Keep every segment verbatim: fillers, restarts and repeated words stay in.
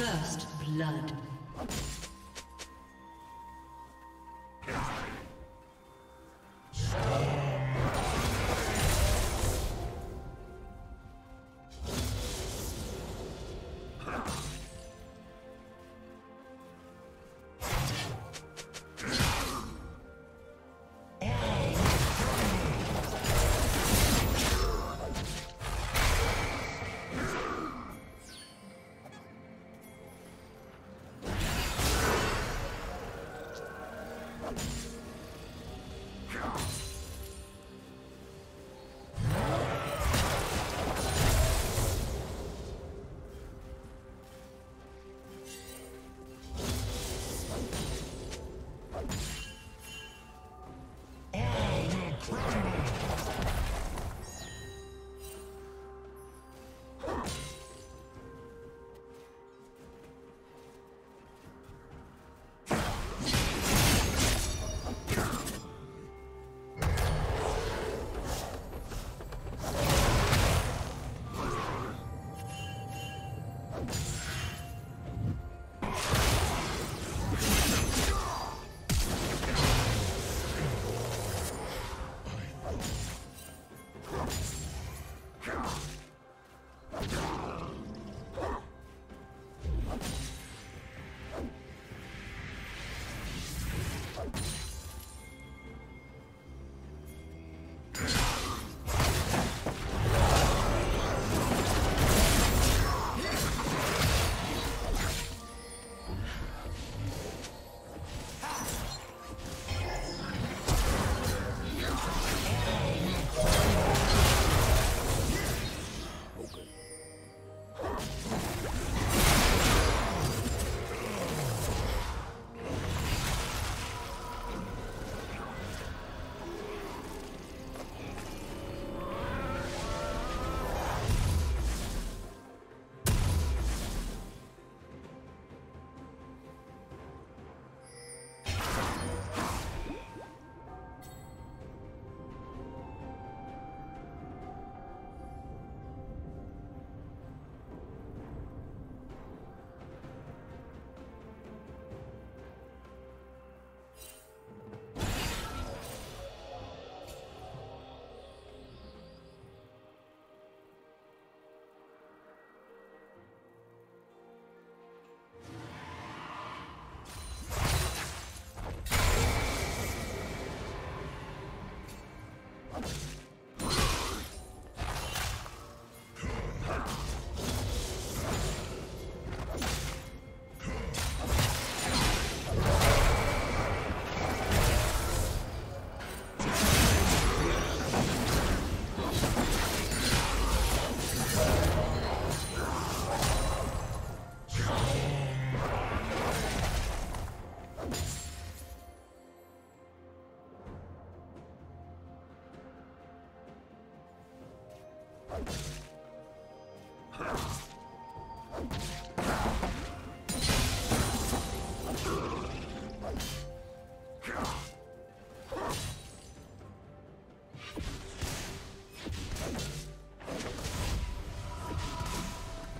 First blood.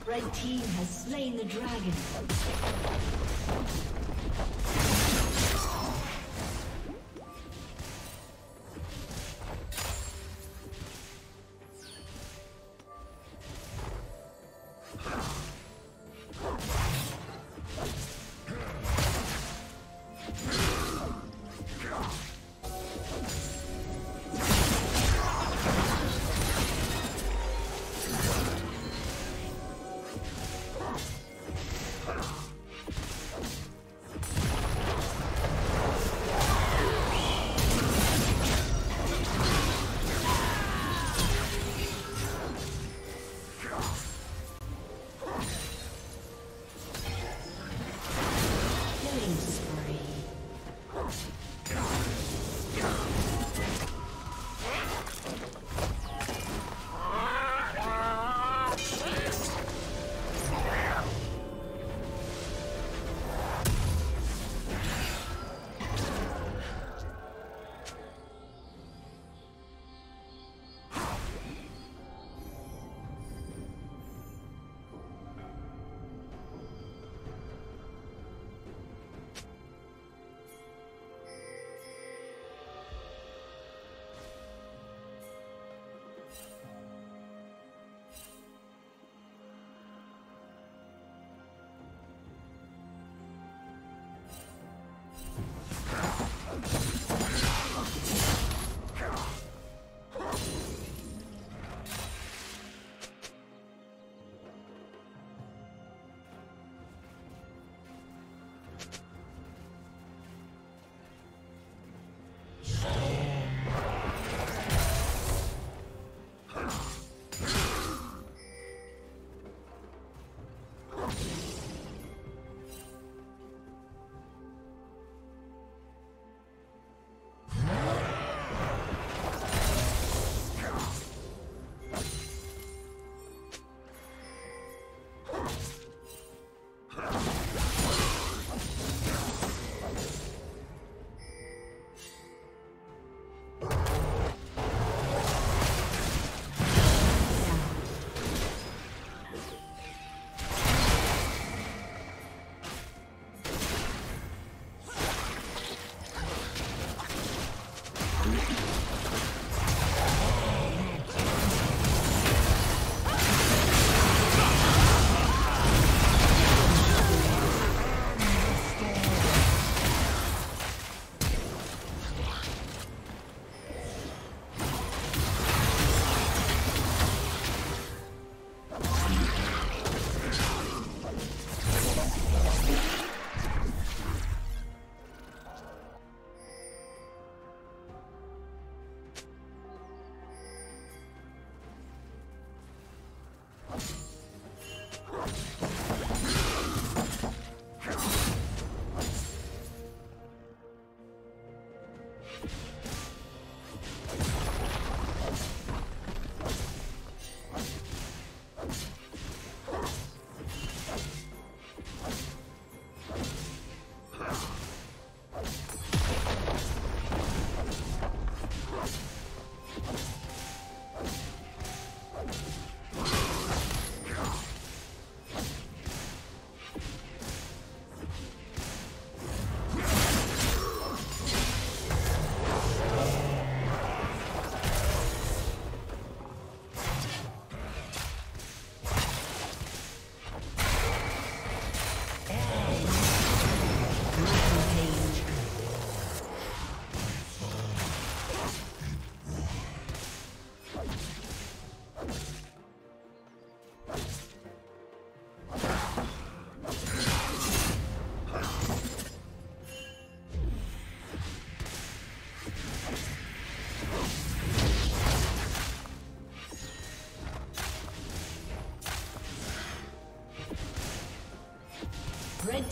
Red team has slain the dragon. Red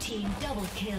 Team double kill.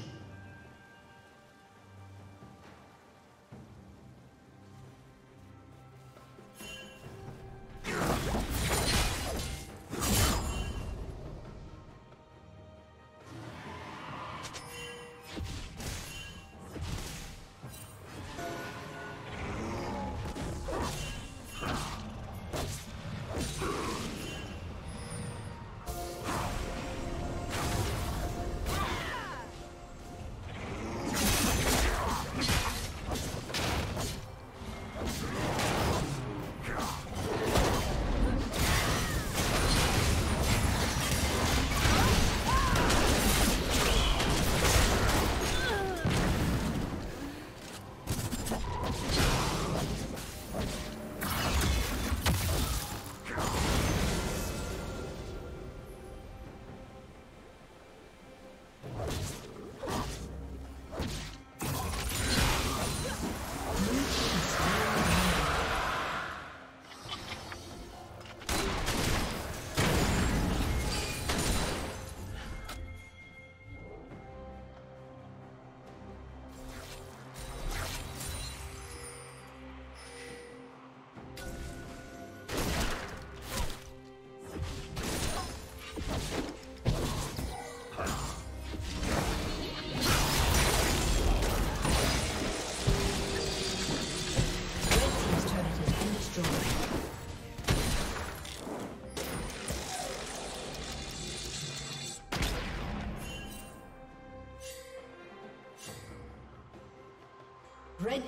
Red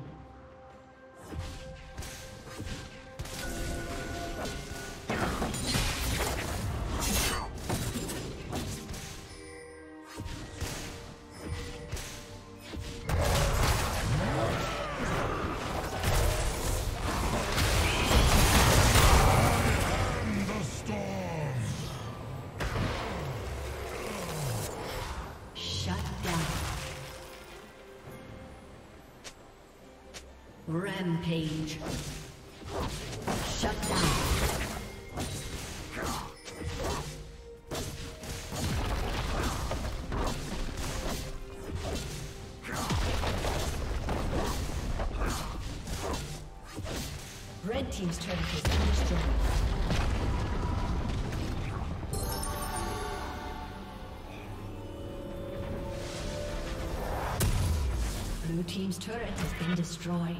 Rampage. Shut down. Red team's turret has been destroyed. Blue team's turret has been destroyed.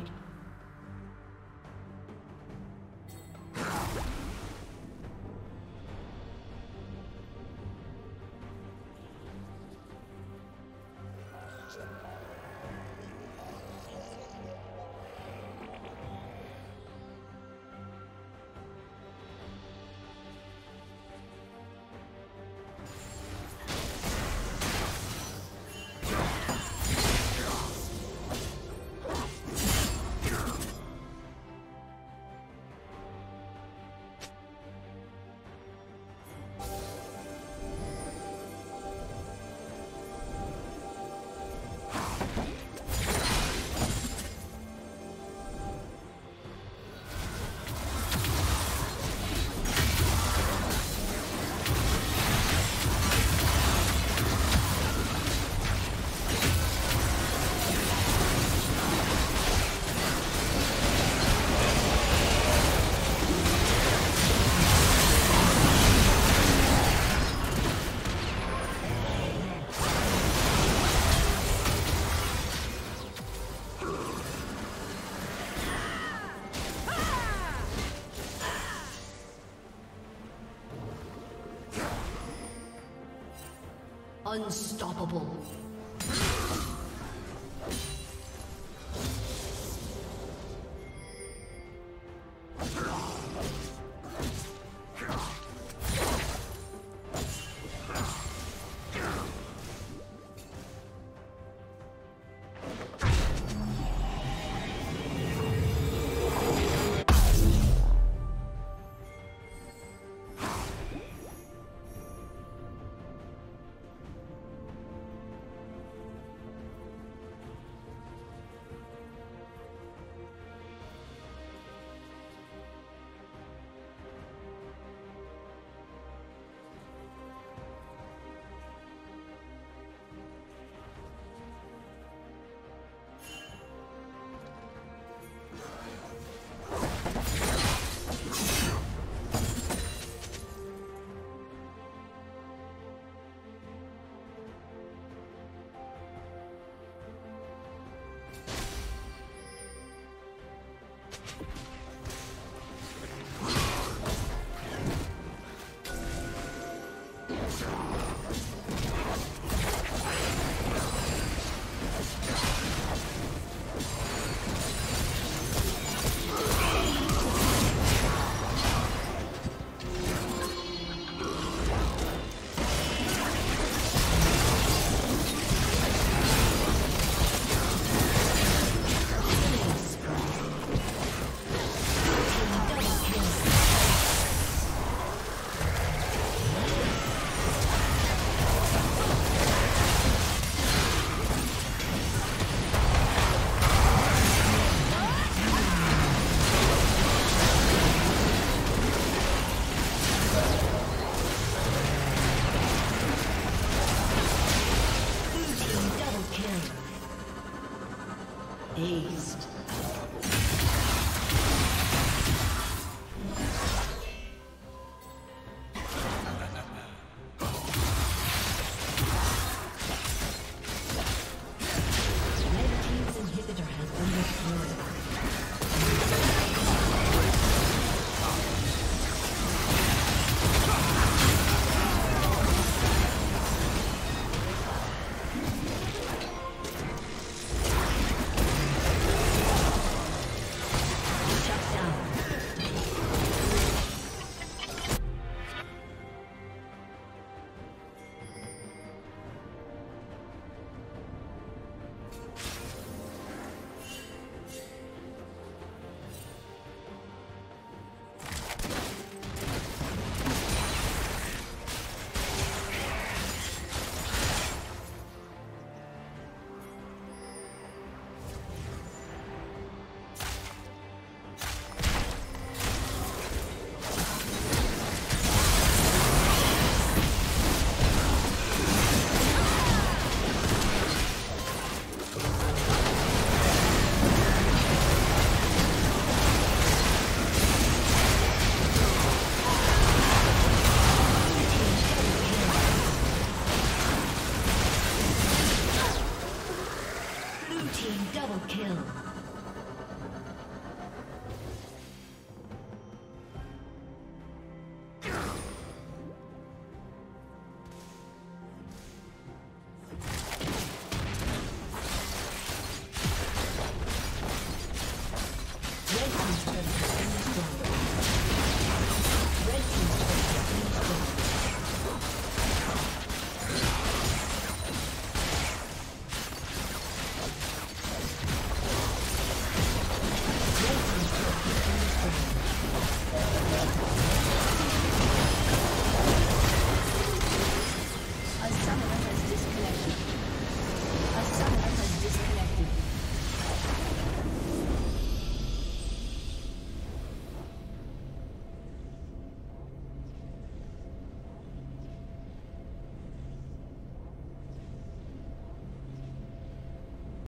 Unstoppable.